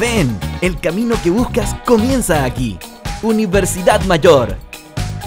Ven, el camino que buscas comienza aquí. Universidad Mayor.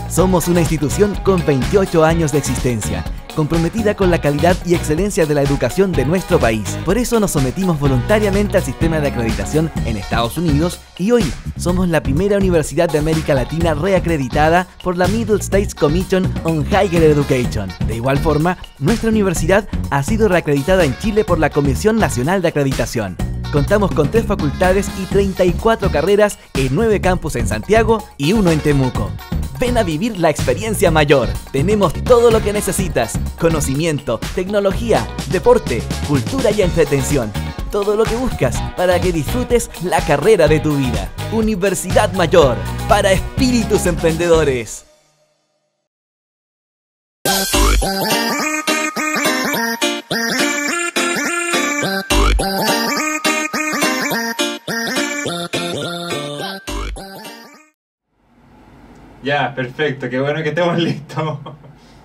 Somos una institución con 28 años de existencia, comprometida con la calidad y excelencia de la educación de nuestro país. Por eso nos sometimos voluntariamente al sistema de acreditación en Estados Unidos y hoy somos la primera universidad de América Latina reacreditada por la Middle States Commission on Higher Education. De igual forma, nuestra universidad ha sido reacreditada en Chile por la Comisión Nacional de Acreditación. Contamos con 3 facultades y 34 carreras en 9 campus en Santiago y 1 en Temuco. Ven a vivir la experiencia mayor. Tenemos todo lo que necesitas: conocimiento, tecnología, deporte, cultura y entretención. Todo lo que buscas para que disfrutes la carrera de tu vida. Universidad Mayor, para espíritus emprendedores. Ya, perfecto, qué bueno que estemos listos.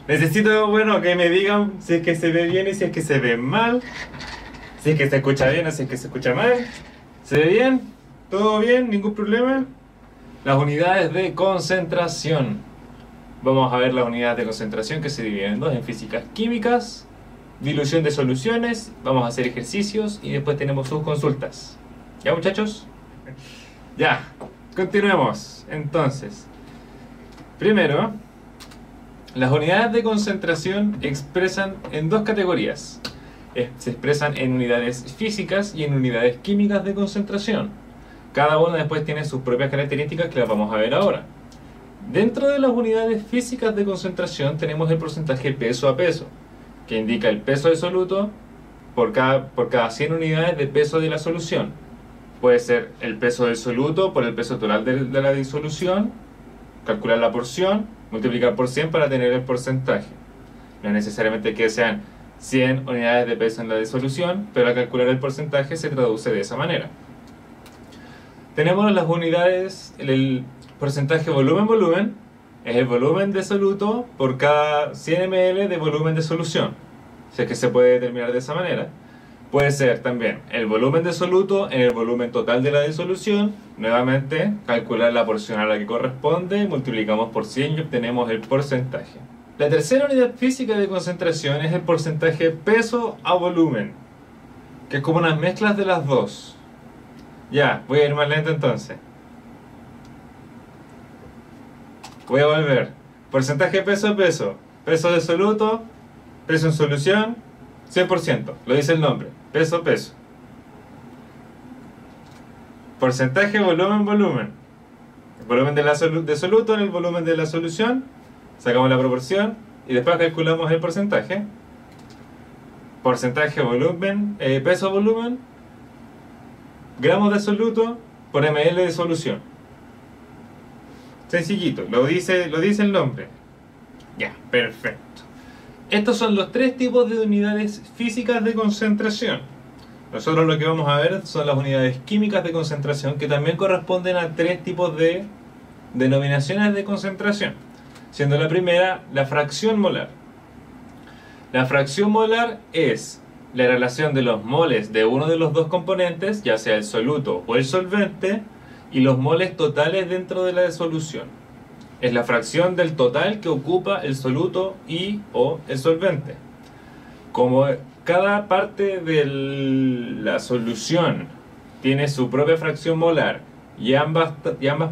Necesito, bueno, que me digan si es que se ve bien y si es que se ve mal. Si es que se escucha bien o si es que se escucha mal. ¿Se ve bien? ¿Todo bien? ¿Ningún problema? Las unidades de concentración. Vamos a ver las unidades de concentración, que se dividen en 2, en físicas químicas, dilución de soluciones, vamos a hacer ejercicios y después tenemos sus consultas. ¿Ya, muchachos? Ya, continuemos. Entonces, primero, las unidades de concentración expresan en 2 categorías. Se expresan en unidades físicas y en unidades químicas de concentración. Cada una después tiene sus propias características, que las vamos a ver ahora. Dentro de las unidades físicas de concentración tenemos el porcentaje peso a peso, que indica el peso del soluto por cada 100 unidades de peso de la solución. Puede ser el peso del soluto por el peso total de la disolución. Calcular la porción, multiplicar por 100 para tener el porcentaje. No necesariamente que sean 100 unidades de peso en la disolución, pero al calcular el porcentaje se traduce de esa manera. Tenemos las unidades, el porcentaje volumen-volumen, es el volumen de soluto por cada 100 ml de volumen de solución. Si es que se puede determinar de esa manera. Puede ser también el volumen de soluto en el volumen total de la disolución. Nuevamente, calcular la porción a la que corresponde, multiplicamos por 100 y obtenemos el porcentaje. La tercera unidad física de concentración es el porcentaje peso a volumen, que es como unas mezclas de las dos. Ya, voy a ir más lento entonces. Voy a volver. Porcentaje peso a peso. Peso de soluto, peso en solución, 100%. Lo dice el nombre. Peso a peso. Porcentaje volumen-volumen. El volumen de soluto en el volumen de la solución. Sacamos la proporción y después calculamos el porcentaje. Porcentaje volumen, peso-volumen. Gramos de soluto por ml de solución. Sencillito. Lo dice el nombre. Ya, perfecto. Estos son los 3 tipos de unidades físicas de concentración. Nosotros lo que vamos a ver son las unidades químicas de concentración, que también corresponden a 3 tipos de denominaciones de concentración. Siendo la primera, la fracción molar. La fracción molar es la relación de los moles de uno de los 2 componentes, ya sea el soluto o el solvente, y los moles totales dentro de la solución. Es la fracción del total que ocupa el soluto y o el solvente. Como cada parte de la solución tiene su propia fracción molar y ambas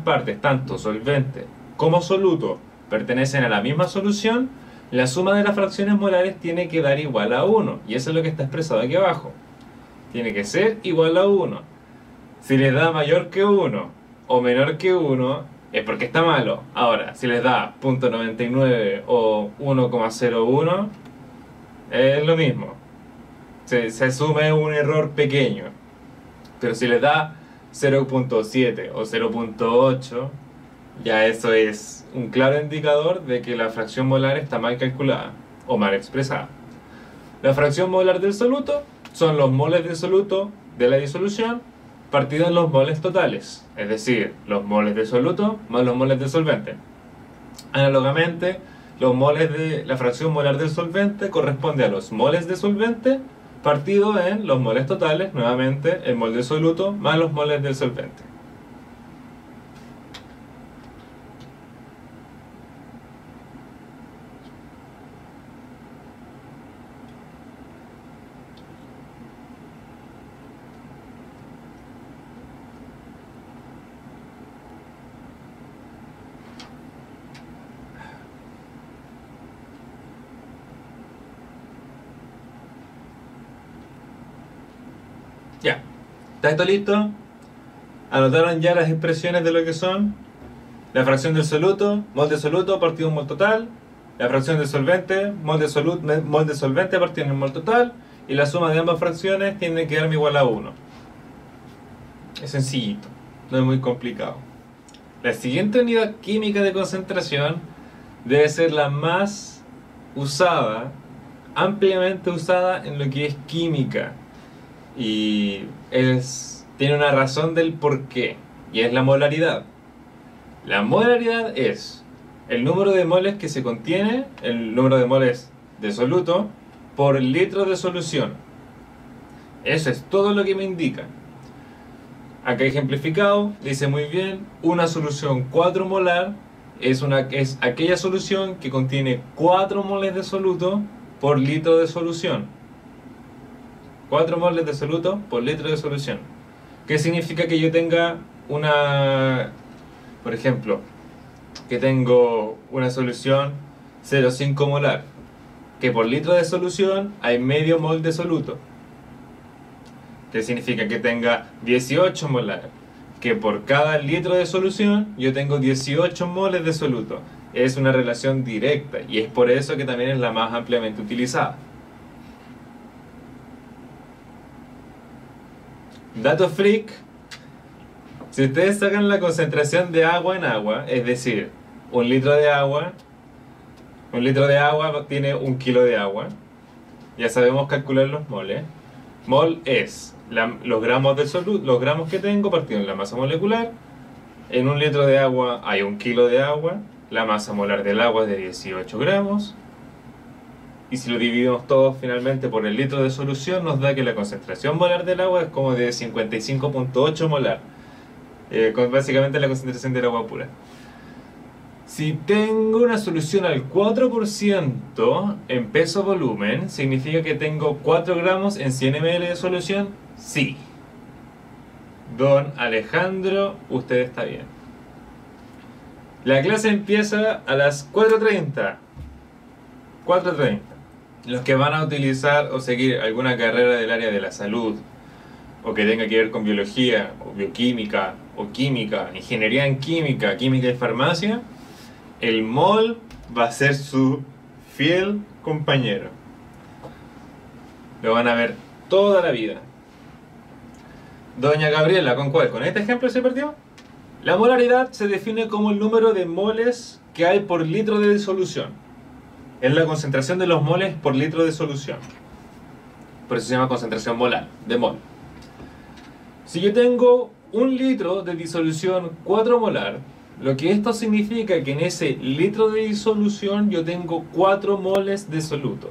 partes, tanto solvente como soluto, pertenecen a la misma solución, la suma de las fracciones molares tiene que dar igual a 1. Y eso es lo que está expresado aquí abajo. Tiene que ser igual a 1. Si les da mayor que 1 o menor que 1... es porque está malo. Ahora, si les da 0.99 o 1.01, es lo mismo. Se asume un error pequeño. Pero si les da 0.7 o 0.8, ya eso es un claro indicador de que la fracción molar está mal calculada o mal expresada. La fracción molar del soluto son los moles de soluto de la disolución partido en los moles totales, es decir, los moles de soluto más los moles de solvente. Análogamente, los moles de la fracción molar del solvente corresponde a los moles de solvente partido en los moles totales, nuevamente el mol del soluto más los moles del solvente. Ya, ¿está esto listo? Anotaron ya las expresiones de lo que son la fracción del soluto, mol de soluto partido en mol total, la fracción del solvente, mol de solvente partido en mol total, y la suma de ambas fracciones tiene que darme igual a 1. Es sencillito, no es muy complicado. La siguiente unidad química de concentración debe ser la más usada, ampliamente usada en lo que es química. Y tiene una razón del por qué, y es la molaridad. La molaridad es el número de moles que se contiene, el número de moles de soluto, por litro de solución. Eso es todo lo que me indica. Acá ejemplificado, dice muy bien, una solución 4 molar es aquella solución que contiene 4 moles de soluto por litro de solución. 4 moles de soluto por litro de solución. ¿Qué significa que yo tenga una, por ejemplo, que tengo una solución 0,5 molar, que por litro de solución hay medio mol de soluto? ¿Qué significa que tenga 18 molar, que por cada litro de solución yo tengo 18 moles de soluto? Es una relación directa y es por eso que también es la más ampliamente utilizada. Dato freak: si ustedes sacan la concentración de agua en agua, es decir, un litro de agua tiene 1 kilo de agua. Ya sabemos calcular los moles. Mol es los gramos del soluto, los gramos que tengo partido en la masa molecular. En 1 litro de agua hay 1 kilo de agua. La masa molar del agua es de 18 gramos. Y si lo dividimos todo finalmente por el litro de solución, nos da que la concentración molar del agua es como de 55.8 molar, con básicamente la concentración del agua pura. Si tengo una solución al 4% en peso volumen, ¿significa que tengo 4 gramos en 100 ml de solución? Sí. Don Alejandro, usted está bien. La clase empieza a las 4:30. 4:30. Los que van a utilizar o seguir alguna carrera del área de la salud, o que tenga que ver con biología, o bioquímica, o química, ingeniería en química, química y farmacia, el mol va a ser su fiel compañero. Lo van a ver toda la vida. Doña Gabriela, ¿con cuál? ¿Con este ejemplo se perdió? La molaridad se define como el número de moles que hay por litro de disolución. Es la concentración de los moles por litro de solución. Por eso se llama concentración molar, de mol. Si yo tengo 1 litro de disolución 4 molar, lo que esto significa que en ese litro de disolución yo tengo 4 moles de soluto.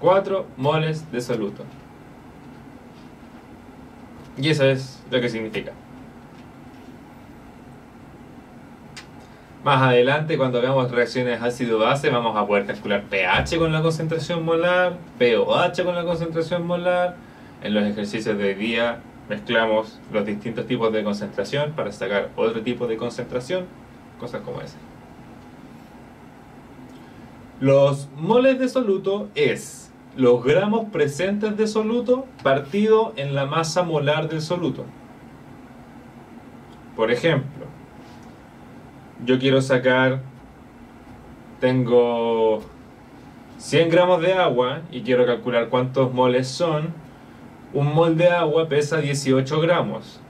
4 moles de soluto. Y eso es lo que significa. Más adelante, cuando veamos reacciones ácido-base, vamos a poder calcular pH con la concentración molar, pOH con la concentración molar. En los ejercicios de hoy día mezclamos los distintos tipos de concentración para sacar otro tipo de concentración, cosas como esa. Los moles de soluto es los gramos presentes de soluto partido en la masa molar del soluto. Por ejemplo, yo quiero sacar, tengo 100 gramos de agua y quiero calcular cuántos moles son. Un mol de agua pesa 18 gramos.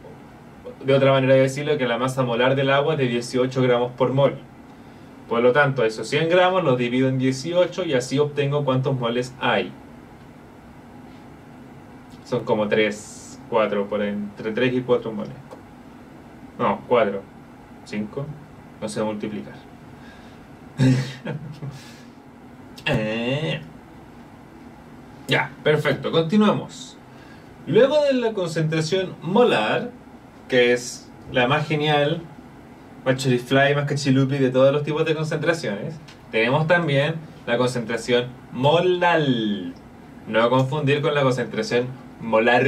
De otra manera de decirlo, que la masa molar del agua es de 18 gramos por mol. Por lo tanto, esos 100 gramos los divido en 18 y así obtengo cuántos moles hay. Son como 3, 4, por entre 3 y 4 moles. No, 4, 5... No se va a multiplicar. Ya, perfecto, continuemos. Luego de la concentración molar, que es la más genial, más chorifly, más cachilupi de todos los tipos de concentraciones, tenemos también la concentración molal. No confundir con la concentración molar.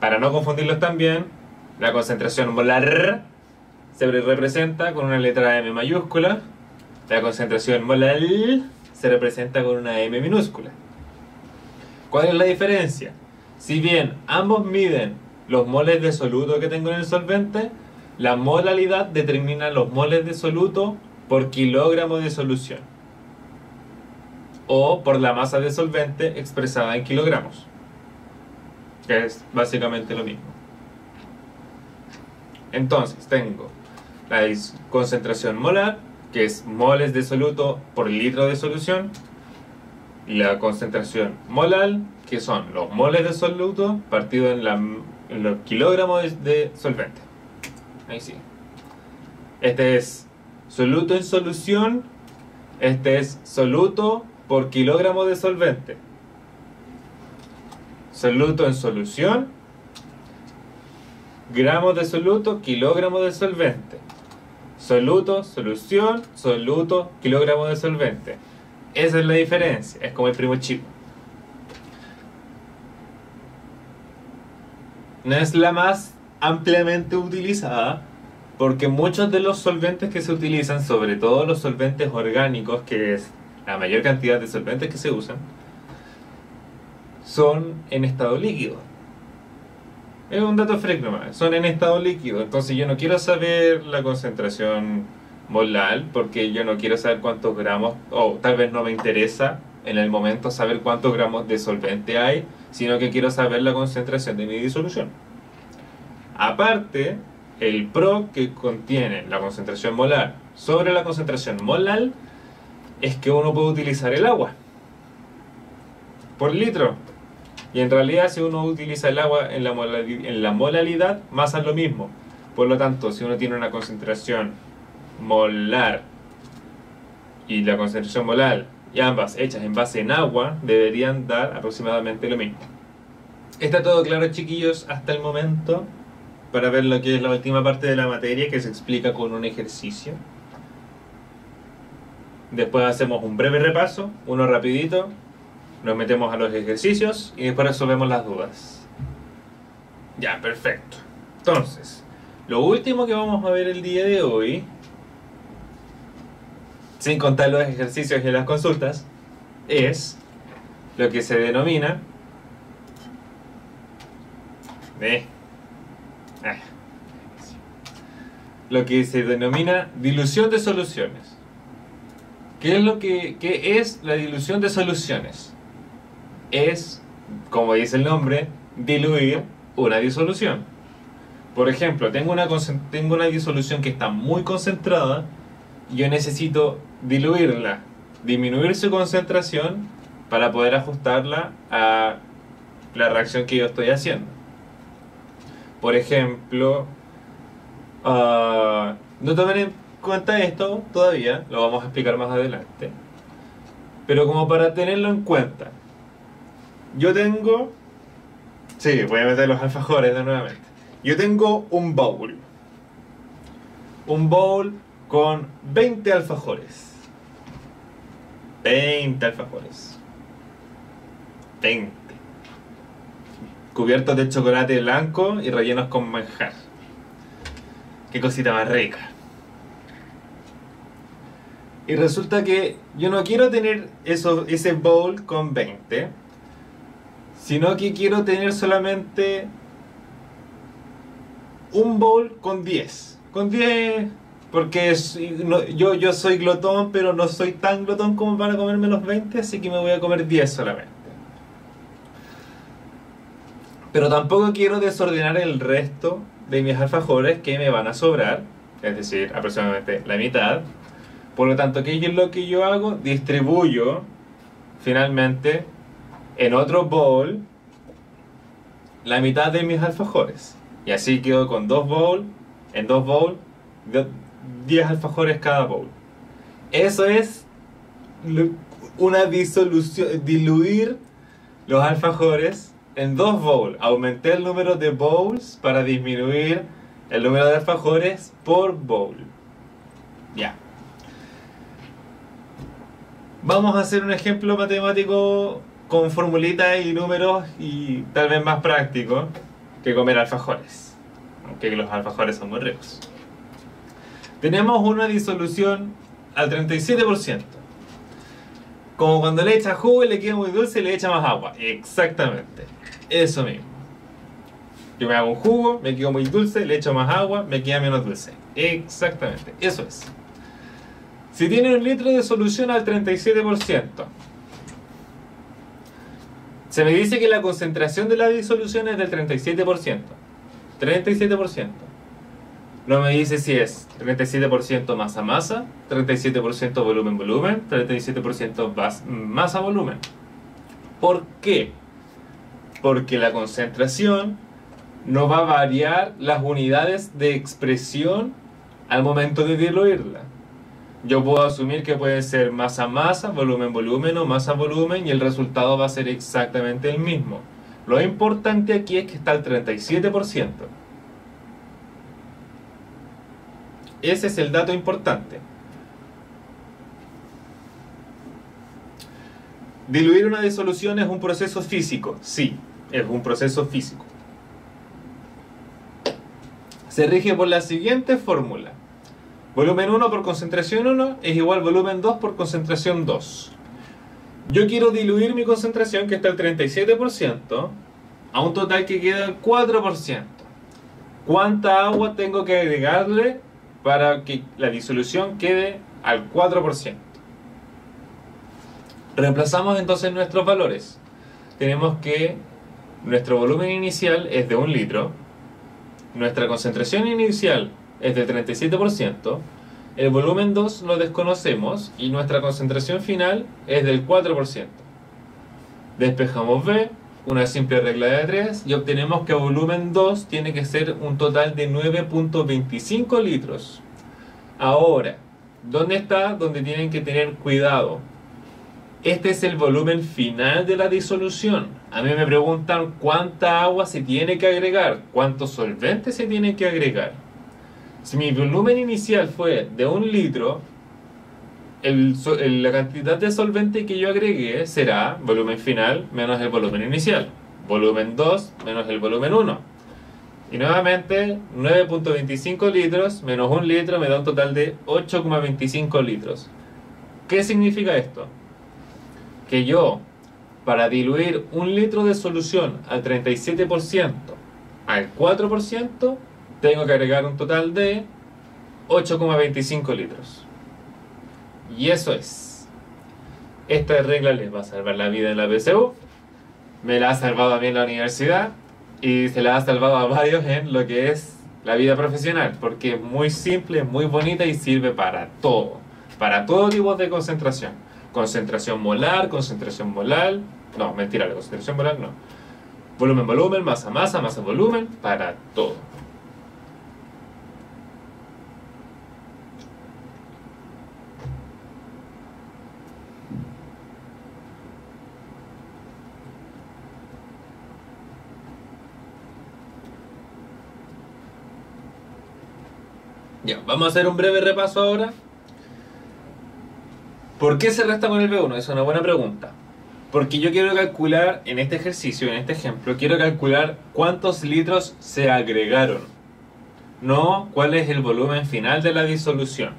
Para no confundirlos también, la concentración molar se representa con una letra M mayúscula. La concentración molal se representa con una M minúscula. ¿Cuál es la diferencia? Si bien ambos miden los moles de soluto que tengo en el solvente, la molalidad determina los moles de soluto por kilogramo de solución o por la masa de solvente expresada en kilogramos, que es básicamente lo mismo. Entonces tengo la concentración molar, que es moles de soluto por litro de solución, y la concentración molal, que son los moles de soluto partido en los kilogramos de solvente. Ahí sí. Este es soluto en solución, este es soluto por kilogramo de solvente. Soluto en solución, gramos de soluto, kilogramo de solvente. Soluto, solución, soluto, kilogramo de solvente. Esa es la diferencia, es como el primo chico. No es la más ampliamente utilizada, porque muchos de los solventes que se utilizan, sobre todo los solventes orgánicos, que es la mayor cantidad de solventes que se usan, son en estado líquido. Es un dato freak, son en estado líquido. Entonces yo no quiero saber la concentración molar, porque yo no quiero saber cuántos gramos, o tal vez no me interesa en el momento saber cuántos gramos de solvente hay, sino que quiero saber la concentración de mi disolución. Aparte, el PRO que contiene la concentración molar sobre la concentración molal es que uno puede utilizar el agua por litro. Y en realidad, si uno utiliza el agua en la molalidad, masa es lo mismo. Por lo tanto, si uno tiene una concentración molar y la concentración molal, y ambas hechas en base en agua, deberían dar aproximadamente lo mismo. ¿Está todo claro, chiquillos, hasta el momento? Para ver lo que es la última parte de la materia, que se explica con un ejercicio. Después hacemos un breve repaso, uno rapidito, nos metemos a los ejercicios y después resolvemos las dudas. Ya, perfecto. Entonces, lo último que vamos a ver el día de hoy, sin contar los ejercicios y las consultas, es lo que se denomina dilución de soluciones. ¿Qué es la dilución de soluciones? Es, como dice el nombre, diluir una disolución. Por ejemplo, tengo una disolución que está muy concentrada. Yo necesito diluirla, disminuir su concentración para poder ajustarla a la reacción que yo estoy haciendo. Por ejemplo, no tomen en cuenta esto todavía, lo vamos a explicar más adelante, pero como para tenerlo en cuenta, yo tengo, sí, voy a meter los alfajores de nuevamente, yo tengo un bowl con 20 alfajores. 20 alfajores. 20. Cubiertos de chocolate blanco y rellenos con manjar. Qué cosita más rica. Y resulta que yo no quiero tener ese bowl con 20, sino que quiero tener solamente un bowl con 10. Con 10... Porque yo soy glotón, pero no soy tan glotón como para comerme los 20, así que me voy a comer 10 solamente. Pero tampoco quiero desordenar el resto de mis alfajores que me van a sobrar, es decir, aproximadamente la mitad. Por lo tanto, ¿qué es lo que yo hago? Distribuyo finalmente en otro bowl la mitad de mis alfajores. Y así quedo con en dos bowls, 10 alfajores cada bowl. Eso es una disolución, diluir los alfajores en 2 bowls. Aumenté el número de bowls para disminuir el número de alfajores por bowl. Ya. Vamos a hacer un ejemplo matemático con formulitas y números y tal vez más práctico que comer alfajores, aunque los alfajores son muy ricos. Tenemos una disolución al 37%. Como cuando le echa jugo y le queda muy dulce y le echa más agua. Exactamente, eso mismo. Yo me hago un jugo, me quedo muy dulce, le echo más agua, me queda menos dulce. Exactamente, eso es. Si tiene un litro de solución al 37%, se me dice que la concentración de la disolución es del 37%. 37%. No me dice si es 37% masa masa, 37% volumen volumen, 37% masa volumen. ¿Por qué? Porque la concentración no va a variar las unidades de expresión al momento de diluirla. Yo puedo asumir que puede ser masa masa, volumen volumen o masa volumen y el resultado va a ser exactamente el mismo. Lo importante aquí es que está al 37%. Ese es el dato importante. Diluir una disolución es un proceso físico. Sí, es un proceso físico. Se rige por la siguiente fórmula. Volumen 1 por concentración 1 es igual a volumen 2 por concentración 2. Yo quiero diluir mi concentración, que está al 37%, a un total que queda al 4%. ¿Cuánta agua tengo que agregarle para que la disolución quede al 4%? Reemplazamos entonces nuestros valores. Tenemos que nuestro volumen inicial es de 1 litro. Nuestra concentración inicial es del 37%, el volumen 2 lo desconocemos y nuestra concentración final es del 4%. Despejamos B, una simple regla de 3, y obtenemos que volumen 2 tiene que ser un total de 9.25 litros. Ahora, ¿dónde está? Donde tienen que tener cuidado. Este es el volumen final de la disolución. A mí me preguntan cuánta agua se tiene que agregar, cuánto solvente se tiene que agregar. Si mi volumen inicial fue de 1 litro, la cantidad de solvente que yo agregué será volumen final menos el volumen inicial. Volumen 2 menos el volumen 1. Y nuevamente 9.25 litros menos 1 litro me da un total de 8.25 litros. ¿Qué significa esto? Que yo, para diluir un litro de solución al 37% al 4%, tengo que agregar un total de 8.25 litros. Y eso es. Esta regla les va a salvar la vida en la PSU. Me la ha salvado a mí en la universidad y se la ha salvado a varios en lo que es la vida profesional, porque es muy simple, muy bonita y sirve para todo tipo de concentración. Concentración molar, no, mentira, la concentración molar no. Volumen, volumen, masa, masa, masa, volumen, para todo. Ya, vamos a hacer un breve repaso ahora. ¿Por qué se resta con el B1? Es una buena pregunta. Porque yo quiero calcular, en este ejercicio, en este ejemplo, quiero calcular cuántos litros se agregaron. No, cuál es el volumen final de la disolución.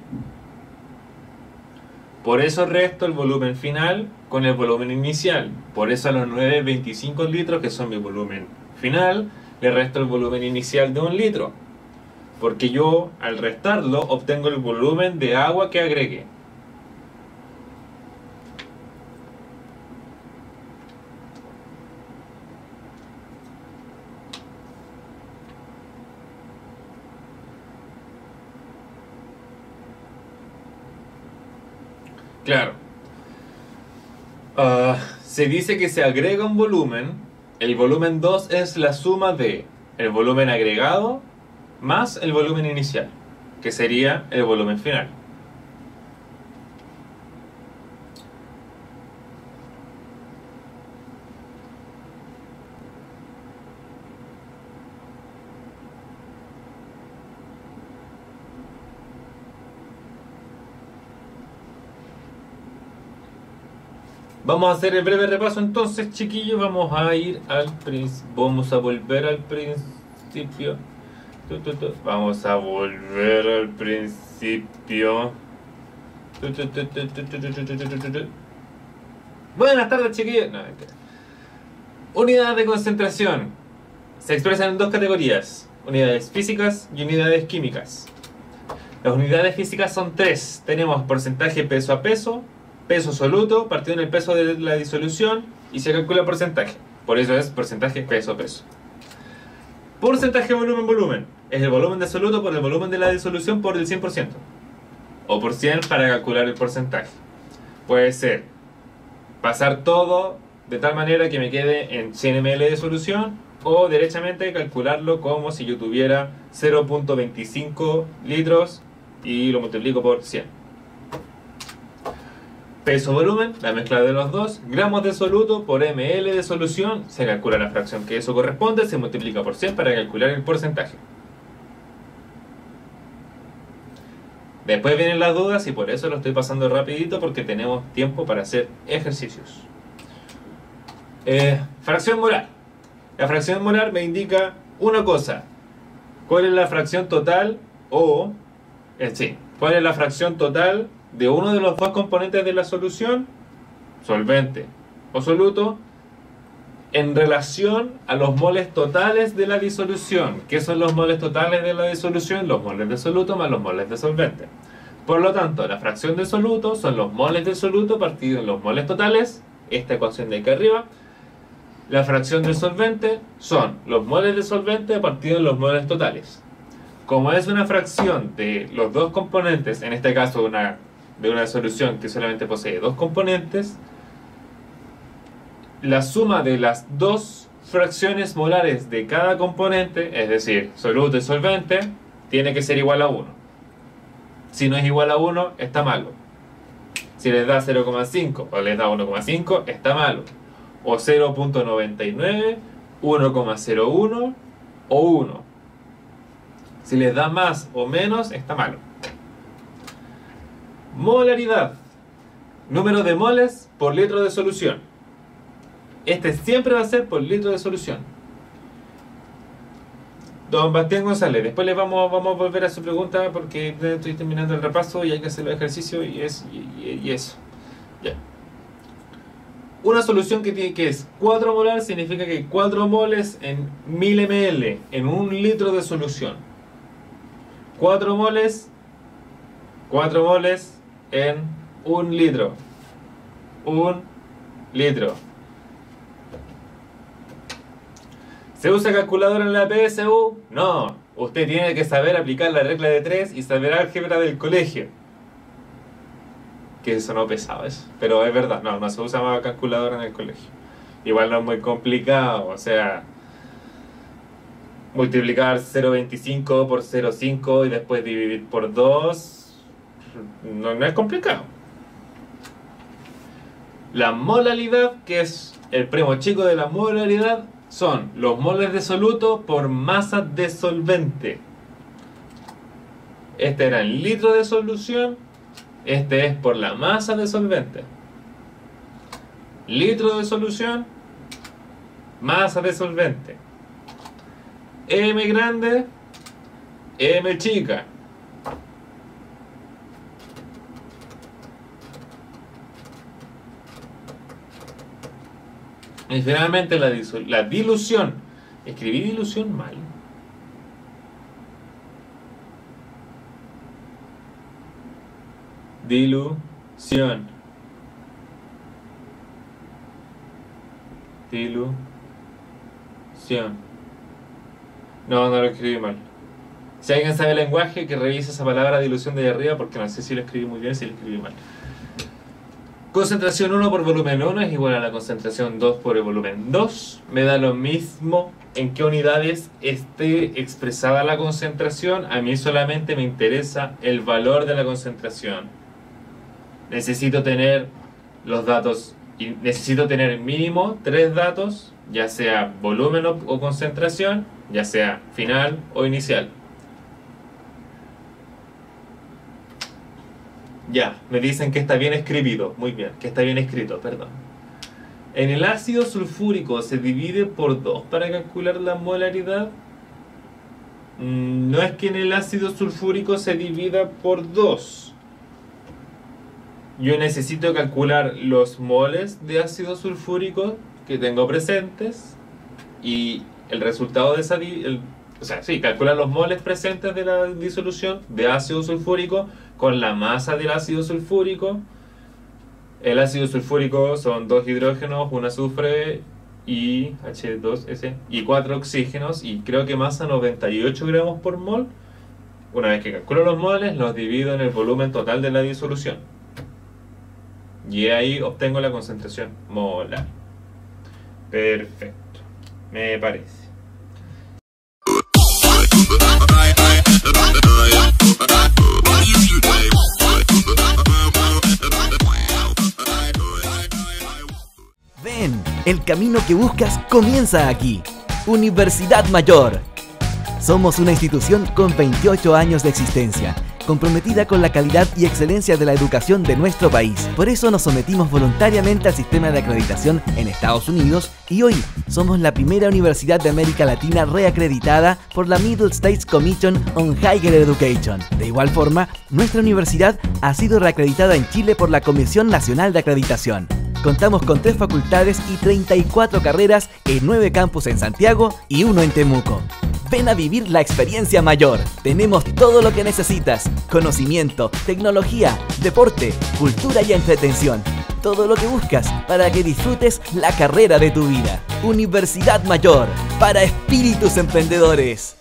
Por eso resto el volumen final con el volumen inicial. Por eso a los 9.25 litros, que son mi volumen final, le resto el volumen inicial de 1 litro. Porque yo, al restarlo, obtengo el volumen de agua que agregué. Claro, se dice que se agrega un volumen, el volumen 2 es la suma de el volumen agregado más el volumen inicial, que sería el volumen final. Vamos a hacer el breve repaso entonces, chiquillos. Vamos a ir al principio. Vamos a volver al principio. Vamos a volver al principio. Buenas tardes, chiquillos. No, unidades de concentración. Se expresan en dos categorías: unidades físicas y unidades químicas. Las unidades físicas son tres. Tenemos porcentaje peso a peso, peso soluto, partido en el peso de la disolución, y se calcula el porcentaje. Por eso es porcentaje peso a peso. Porcentaje volumen. Es el volumen de soluto por el volumen de la disolución por el 100%. O por 100 para calcular el porcentaje. Puede ser pasar todo de tal manera que me quede en 100 ml de solución, o derechamente calcularlo como si yo tuviera 0.25 litros y lo multiplico por 100. Peso-volumen, la mezcla de los dos. Gramos de soluto por ml de solución, se calcula la fracción que eso corresponde, se multiplica por 100 para calcular el porcentaje. Después vienen las dudas y por eso lo estoy pasando rapidito, porque tenemos tiempo para hacer ejercicios. Fracción molar. La fracción molar me indica una cosa: ¿cuál es la fracción total o cuál es la fracción total de uno de los dos componentes de la solución, solvente o soluto, en relación a los moles totales de la disolución? ¿Qué son los moles totales de la disolución? Los moles de soluto más los moles de solvente. Por lo tanto, la fracción de soluto son los moles de soluto partido en los moles totales, esta ecuación de aquí arriba. La fracción de solvente son los moles de solvente partido en los moles totales. Como es una fracción de los dos componentes, en este caso de una solución que solamente posee dos componentes, la suma de las dos fracciones molares de cada componente, es decir, soluto y solvente, tiene que ser igual a 1. Si no es igual a 1, está malo. Si les da 0,5 o les da 1,5, está malo. O 0.99, 1,01 o 1. Si les da más o menos, está malo. Molaridad. Número de moles por litro de solución. Este siempre va a ser por litro de solución. Don Bastián González, después vamos a volver a su pregunta porque estoy terminando el repaso y hay que hacer el ejercicio y eso. Ya. Una solución que es 4 molar significa que 4 moles en 1000 ml, en 1 litro de solución. 4 moles en 1 litro. 1 litro. ¿Se usa calculadora en la PSU? No. Usted tiene que saber aplicar la regla de 3 y saber álgebra del colegio. Que eso no pesaba, eso. Pero es verdad, no se usa más calculadora en el colegio. Igual no es muy complicado, o sea, multiplicar 0.25 por 0.5 y después dividir por 2, no es complicado. La molaridad, que es el primo chico de la molaridad, son los moles de soluto por masa de solvente. Este era el litro de solución. Este es por la masa de solvente. Litro de solución, masa de solvente. M grande, M chica. Y finalmente la dilución. Escribí dilución mal. Dilución. No lo escribí mal. Si alguien sabe el lenguaje, que revise esa palabra dilución de ahí arriba, porque no sé si lo escribí muy bien, si lo escribí mal. Concentración 1 por volumen 1 es igual a la concentración 2 por el volumen 2. Me da lo mismo en qué unidades esté expresada la concentración. A mí solamente me interesa el valor de la concentración. Necesito tener los datos y necesito tener mínimo 3 datos, ya sea volumen o concentración, ya sea final o inicial. Ya, me dicen que está bien escrito, perdón. En el ácido sulfúrico se divide por 2 para calcular la molaridad. No es que en el ácido sulfúrico se divida por 2. Yo necesito calcular los moles de ácido sulfúrico que tengo presentes y el resultado de esa calcular los moles presentes de la disolución de ácido sulfúrico con la masa del ácido sulfúrico. El ácido sulfúrico son 2 hidrógenos, 1 azufre y H2S y 4 oxígenos, y creo que masa 98 gramos por mol. Una vez que calculo los moles, los divido en el volumen total de la disolución y ahí obtengo la concentración molar. Perfecto, me parece. Ven, el camino que buscas comienza aquí. Universidad Mayor. Somos una institución con 28 años de existencia, comprometida con la calidad y excelencia de la educación de nuestro país. Por eso nos sometimos voluntariamente al sistema de acreditación en Estados Unidos y hoy somos la primera universidad de América Latina reacreditada por la Middle States Commission on Higher Education. De igual forma, nuestra universidad ha sido reacreditada en Chile por la Comisión Nacional de Acreditación. Contamos con 3 facultades y 34 carreras en 9 campus en Santiago y 1 en Temuco. Ven a vivir la experiencia mayor. Tenemos todo lo que necesitas: conocimiento, tecnología, deporte, cultura y entretención. Todo lo que buscas para que disfrutes la carrera de tu vida. Universidad Mayor, para espíritus emprendedores.